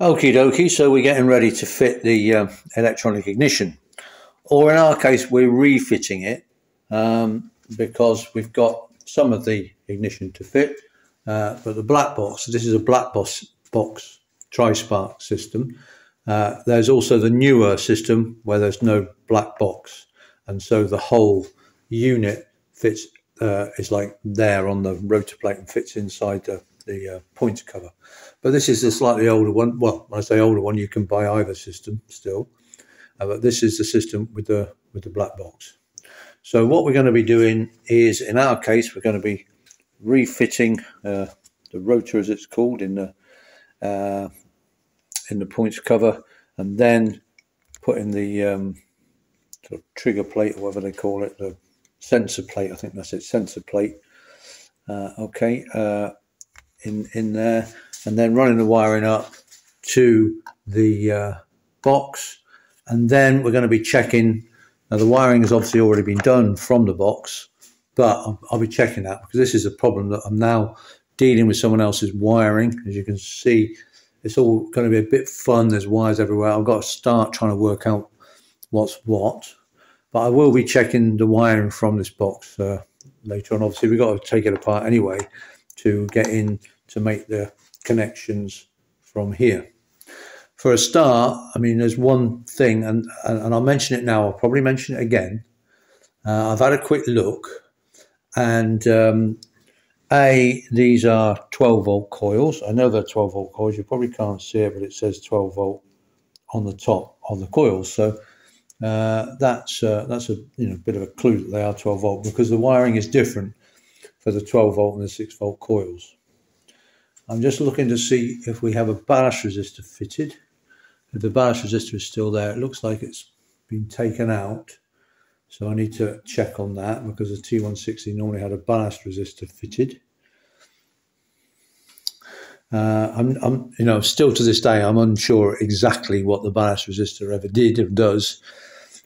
Okie dokie, so we're getting ready to fit the electronic ignition, or in our case we're refitting it because we've got some of the ignition to fit, but the black box, this is a black box TriSpark system. There's also the newer system where there's no black box, and so the whole unit fits, is like there on the rotor plate and fits inside the points cover. But this is a slightly older one. Well, when I say older one, you can buy either system still, but this is the system with the black box. So what we're going to be doing is, in our case, we're going to be refitting the rotor, as it's called, in the points cover, and then putting the sort of trigger plate, or whatever they call it, the sensor plate, I think that's it, sensor plate, in there, and then running the wiring up to the box, and then we're going to be checking. Now the wiring has obviously already been done from the box, but I'll be checking that, because this is a problem that I'm now dealing with someone else's wiring. As you can see, it's all going to be a bit fun. There's wires everywhere. I've got to start trying to work out what's what, but I will be checking the wiring from this box later on. Obviously, we've got to take it apart anyway to get in to make the connections from here. For a start, I mean, there's one thing, and I'll mention it now. I'll probably mention it again. I've had a quick look, and these are 12-volt coils. I know they're 12-volt coils. You probably can't see it, but it says 12-volt on the top of the coils. So that's a bit of a clue that they are 12-volt, because the wiring is different for the 12-volt and the 6-volt coils. I'm just looking to see if we have a ballast resistor fitted. If the ballast resistor is still there, it looks like it's been taken out. So I need to check on that, because the T160 normally had a ballast resistor fitted. I'm still to this day, I'm unsure exactly what the ballast resistor ever did or does,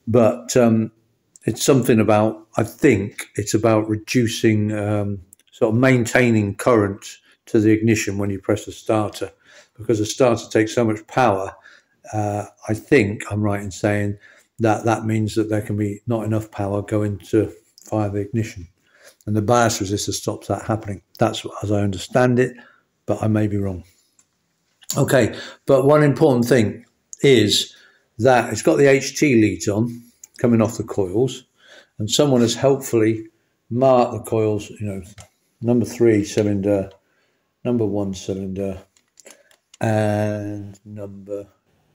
but it's something about, I think it's about reducing, sort of maintaining current to the ignition when you press the starter, because the starter takes so much power. I think I'm right in saying that means that there can be not enough power going to fire the ignition, and the bias resistor stops that happening. That's as I understand it, but I may be wrong. Okay, but one important thing is that it's got the HT leads on coming off the coils, and someone has helpfully marked the coils, number 3 cylinder, number 1 cylinder, and number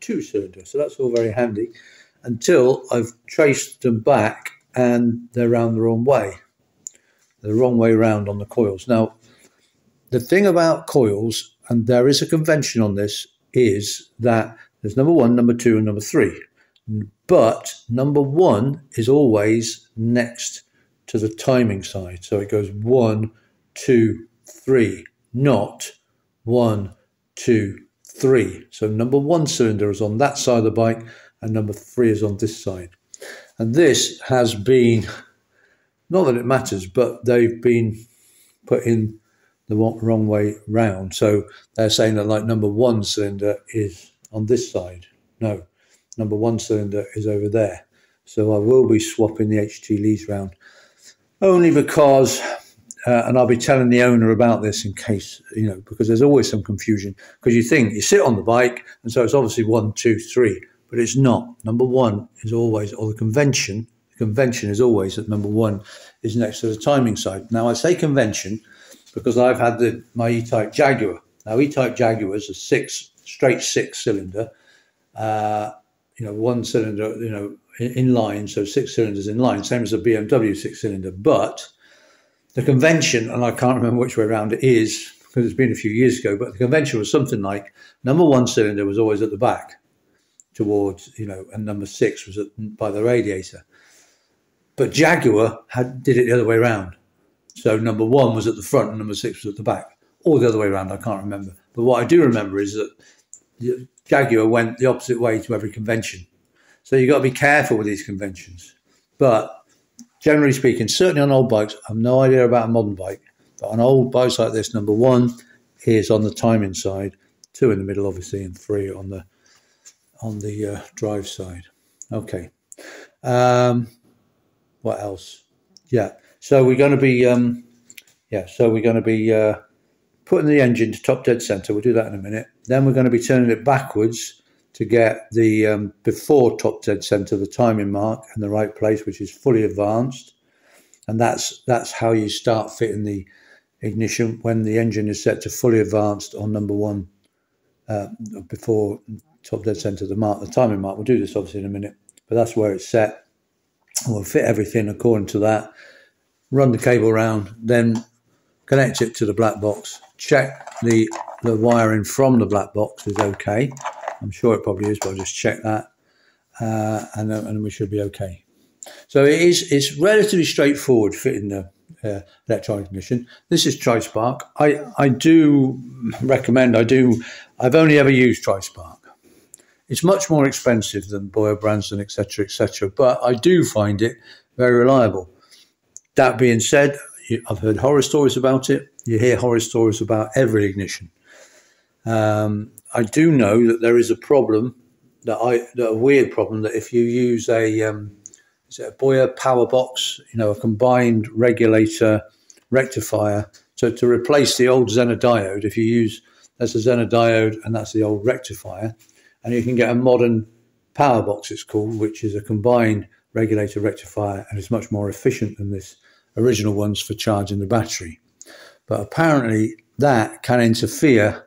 2 cylinder. So that's all very handy, until I've traced them back and they're round the wrong way. The wrong way round on the coils. Now, the thing about coils, and there is a convention on this, is that there's number 1, number 2, and number 3. But number 1 is always next to the timing side. So it goes 1, 2, 3, not 1, 2, 3. So number 1 cylinder is on that side of the bike, and number 3 is on this side. And this has been, not that it matters, but they've been put in the wrong way round. So they're saying that, like, number 1 cylinder is on this side. No, number 1 cylinder is over there. So I will be swapping the HT leads round, only because, and I'll be telling the owner about this, in case, because there's always some confusion, because you think you sit on the bike, and so it's obviously 1, 2, 3. But it's not. Number 1 is always, or the convention is always that number 1 is next to the timing side. Now, I say convention because I've had my E-type Jaguar. Now, E-type Jaguar is a straight six cylinder, 1 cylinder, in line, so 6 cylinders in line, same as the BMW 6 cylinder. But the convention, and I can't remember which way around it is, because it's been a few years ago, but the convention was something like number 1 cylinder was always at the back, towards, and number 6 was by the radiator. But Jaguar did it the other way around. So number 1 was at the front and number 6 was at the back, or the other way around, I can't remember. But what I do remember is that Jaguar went the opposite way to every convention. So you've got to be careful with these conventions. But generally speaking, certainly on old bikes, I've no idea about a modern bike, but on old bikes like this, number 1 is on the timing side, two in the middle obviously, and three on the drive side. Okay, what else? Yeah, so we're going to be putting the engine to top dead center. We'll do that in a minute. Then we're going to be turning it backwards to get the before top dead center, the timing mark in the right place, which is fully advanced. And that's how you start fitting the ignition when the engine is set to fully advanced on number one, before top dead center, the mark, the timing mark. We'll do this obviously in a minute, but that's where it's set. We'll fit everything according to that, run the cable round, then connect it to the black box, check the wiring from the black box is okay. I'm sure it probably is, but I'll just check that, and we should be okay. So it's relatively straightforward fitting the electronic ignition. This is TriSpark. I do recommend, I've only ever used TriSpark. It's much more expensive than Boyer, Branson, etc., etc., but I do find it very reliable. That being said, I've heard horror stories about it. You hear horror stories about every ignition. I do know that there is a problem, a weird problem, that if you use a Boyer power box, you know, a combined regulator rectifier, so to replace the old Zener diode, if you use, that's a Zener diode and that's the old rectifier, and you can get a modern power box, it's called, which is a combined regulator rectifier, and it's much more efficient than this original ones for charging the battery. But apparently that can interfere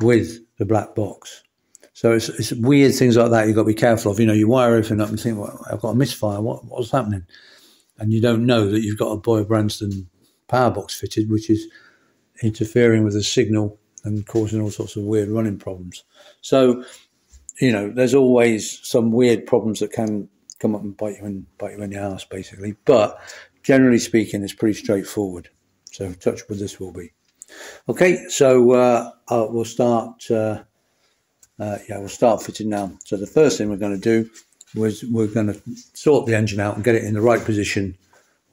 with the black box. So it's weird things like that you've got to be careful of. You know, you wire everything up and think, well, I've got a misfire, what's happening? And you don't know that you've got a Boyer Branson power box fitted, which is interfering with the signal and causing all sorts of weird running problems. So, you know, there's always some weird problems that can come up and bite you in the ass, basically. But generally speaking, it's pretty straightforward. So touch with this will be. Okay, so we'll start. We'll start fitting now. So the first thing we're going to do was we're going to sort the engine out and get it in the right position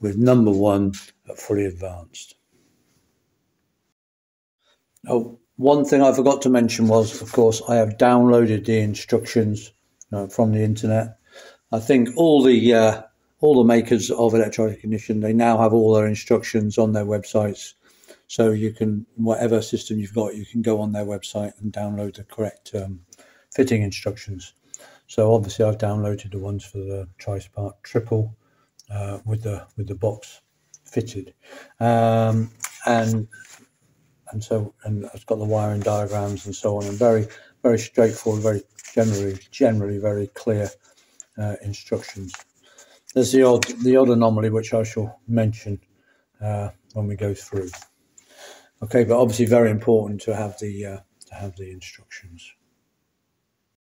with number one at fully advanced. Oh, one thing I forgot to mention was, of course, I have downloaded the instructions from the internet. I think all the makers of electronic ignition, they now have all their instructions on their websites. So you can, whatever system you've got, you can go on their website and download the correct fitting instructions. So obviously I've downloaded the ones for the TriSpark Triple with the box fitted, and it's got the wiring diagrams and so on, and very straightforward, very generally very clear instructions. There's the odd anomaly which I shall mention when we go through. Okay, but obviously very important to have the instructions.